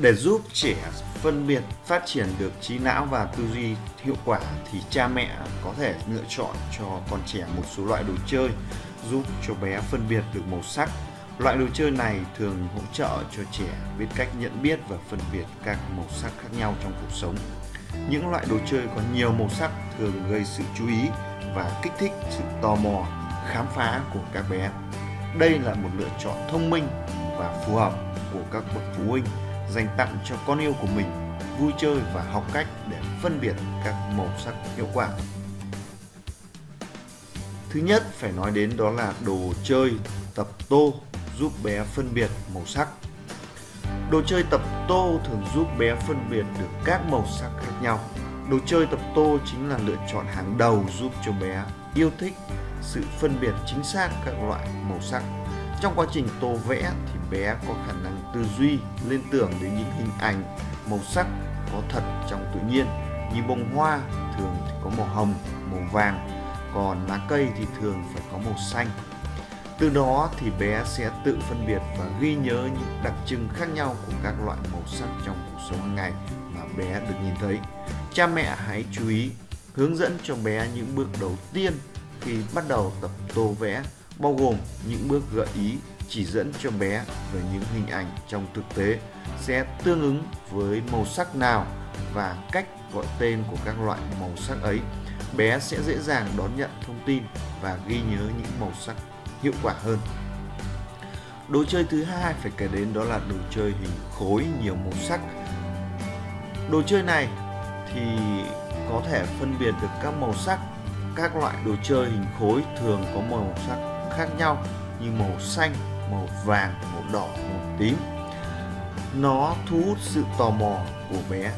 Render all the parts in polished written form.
Để giúp trẻ phân biệt phát triển được trí não và tư duy hiệu quả thì cha mẹ có thể lựa chọn cho con trẻ một số loại đồ chơi giúp cho bé phân biệt được màu sắc. Loại đồ chơi này thường hỗ trợ cho trẻ biết cách nhận biết và phân biệt các màu sắc khác nhau trong cuộc sống. Những loại đồ chơi có nhiều màu sắc thường gây sự chú ý và kích thích sự tò mò, khám phá của các bé. Đây là một lựa chọn thông minh và phù hợp của các bậc phụ huynh dành tặng cho con yêu của mình vui chơi và học cách để phân biệt các màu sắc hiệu quả. Thứ nhất phải nói đến đó là đồ chơi tập tô giúp bé phân biệt màu sắc. Đồ chơi tập tô thường giúp bé phân biệt được các màu sắc khác nhau. Đồ chơi tập tô chính là lựa chọn hàng đầu giúp cho bé yêu thích sự phân biệt chính xác các loại màu sắc. Trong quá trình tô vẽ thì bé có khả năng tư duy, liên tưởng đến những hình ảnh, màu sắc có thật trong tự nhiên. Như bông hoa thường thì có màu hồng, màu vàng, còn lá cây thì thường phải có màu xanh. Từ đó thì bé sẽ tự phân biệt và ghi nhớ những đặc trưng khác nhau của các loại màu sắc trong cuộc sống hàng ngày mà bé được nhìn thấy. Cha mẹ hãy chú ý hướng dẫn cho bé những bước đầu tiên khi bắt đầu tập tô vẽ, bao gồm những bước gợi ý chỉ dẫn cho bé về những hình ảnh trong thực tế sẽ tương ứng với màu sắc nào và cách gọi tên của các loại màu sắc ấy. Bé sẽ dễ dàng đón nhận thông tin và ghi nhớ những màu sắc hiệu quả hơn. Đồ chơi thứ hai phải kể đến đó là đồ chơi hình khối nhiều màu sắc. Đồ chơi này thì có thể phân biệt được các màu sắc. Các loại đồ chơi hình khối thường có màu sắc khác nhau như màu xanh, màu vàng, màu đỏ, màu tím. Nó thu hút sự tò mò của bé.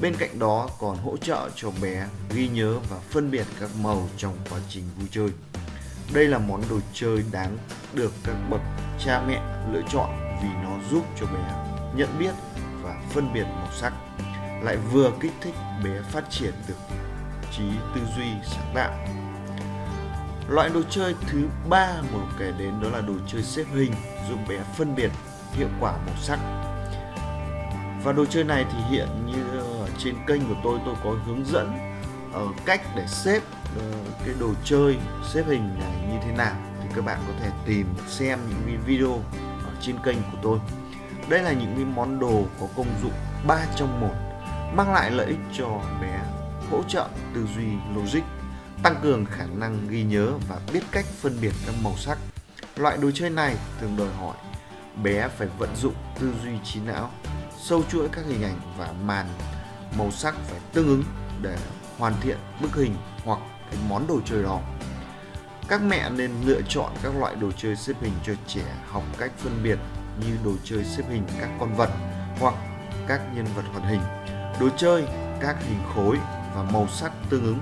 Bên cạnh đó còn hỗ trợ cho bé ghi nhớ và phân biệt các màu trong quá trình vui chơi. Đây là món đồ chơi đáng được các bậc cha mẹ lựa chọn vì nó giúp cho bé nhận biết và phân biệt màu sắc, lại vừa kích thích bé phát triển được trí tư duy sáng tạo. Loại đồ chơi thứ ba mà kể đến đó là đồ chơi xếp hình giúp bé phân biệt hiệu quả màu sắc. Và đồ chơi này thì hiện như trên kênh của tôi có hướng dẫn cách để xếp cái đồ chơi xếp hình này như thế nào, thì các bạn có thể tìm xem những video ở trên kênh của tôi. Đây là những món đồ có công dụng 3 trong 1, mang lại lợi ích cho bé, hỗ trợ tư duy logic, tăng cường khả năng ghi nhớ và biết cách phân biệt các màu sắc. Loại đồ chơi này thường đòi hỏi bé phải vận dụng tư duy trí não, sâu chuỗi các hình ảnh và màn màu sắc phải tương ứng để hoàn thiện bức hình hoặc cái món đồ chơi đó. Các mẹ nên lựa chọn các loại đồ chơi xếp hình cho trẻ học cách phân biệt như đồ chơi xếp hình các con vật hoặc các nhân vật hoạt hình, đồ chơi các hình khối và màu sắc tương ứng.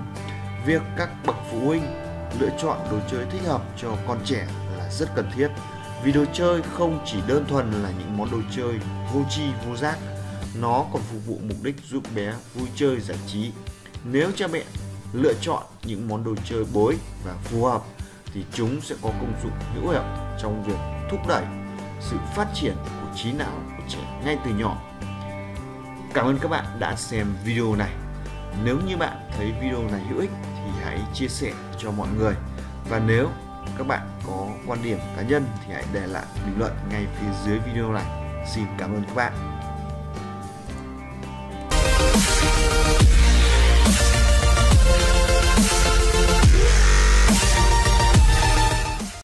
Việc các bậc phụ huynh lựa chọn đồ chơi thích hợp cho con trẻ là rất cần thiết, vì đồ chơi không chỉ đơn thuần là những món đồ chơi vô tri vô giác, nó còn phục vụ mục đích giúp bé vui chơi giải trí. Nếu cha mẹ lựa chọn những món đồ chơi bổ ích và phù hợp thì chúng sẽ có công dụng hữu hiệu trong việc thúc đẩy sự phát triển của trí não của trẻ ngay từ nhỏ. Cảm ơn các bạn đã xem video này. Nếu như bạn thấy video này hữu ích thì hãy chia sẻ cho mọi người. Và nếu các bạn có quan điểm cá nhân thì hãy để lại bình luận ngay phía dưới video này. Xin cảm ơn các bạn.